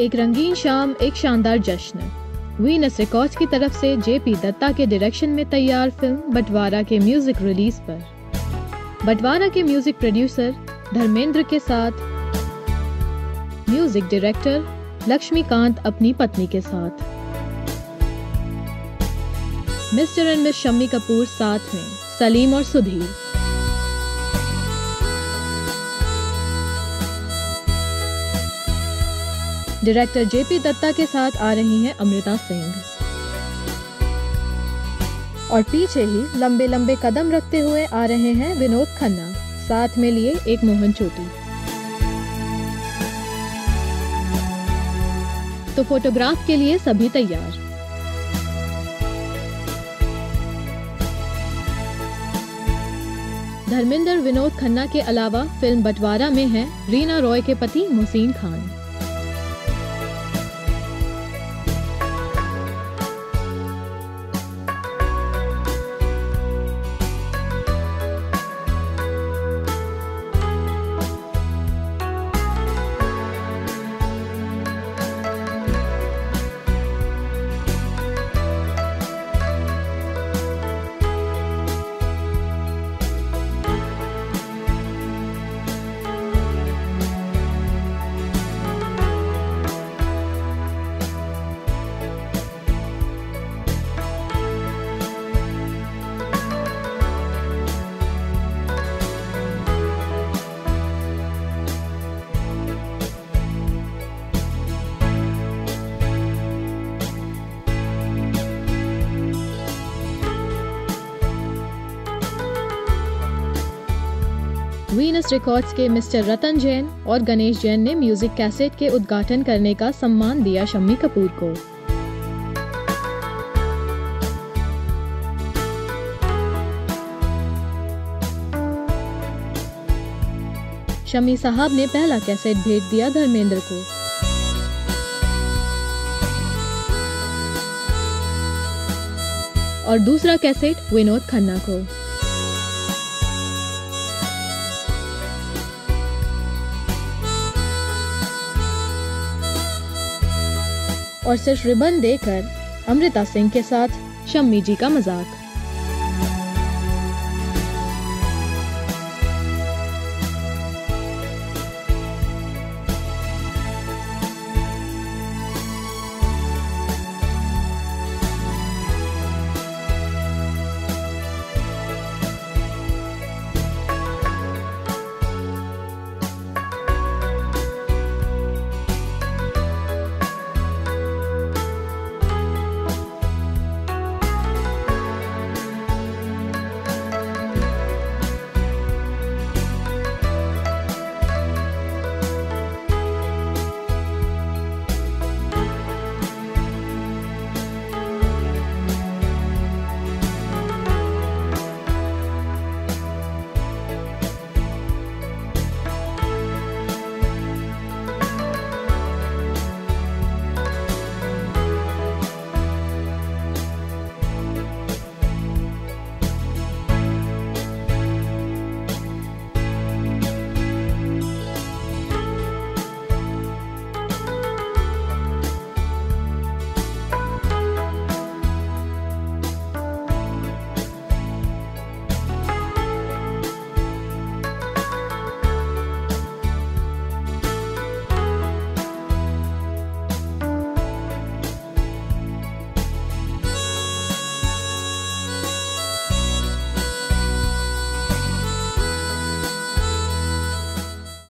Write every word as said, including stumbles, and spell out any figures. एक रंगीन शाम, एक शानदार जश्न। वीनस रिकॉर्ड्स की तरफ से जेपी दत्ता के डायरेक्शन में तैयार फिल्म बटवारा के म्यूजिक रिलीज पर बटवारा के म्यूजिक प्रोड्यूसर धर्मेंद्र के साथ म्यूजिक डायरेक्टर लक्ष्मी कांत अपनी पत्नी के साथ, mister and miss Shammi Kapoor साथ में, सलीम और सुधीर। डायरेक्टर जेपी दत्ता के साथ आ रही हैं अमृता सिंह और पीछे ही लंबे लंबे कदम रखते हुए आ रहे हैं विनोद खन्ना, साथ में लिए एक मोहन चोटी। तो फोटोग्राफ के लिए सभी तैयार। धर्मेंद्र विनोद खन्ना के अलावा फिल्म बटवारा में हैं रीना रॉय के पति मोहसिन खान। वीनस रिकॉर्ड्स के मिस्टर रतन जैन और गणेश जैन ने म्यूजिक कैसेट के उद्घाटन करने का सम्मान दिया शम्मी कपूर को। शम्मी साहब ने पहला कैसेट भेंट दिया धर्मेंद्र को। और दूसरा कैसेट विनोद खन्ना को। और सिर्फ रिबन देकर अमृता सिंह के साथ शम्मी जी का मजाक।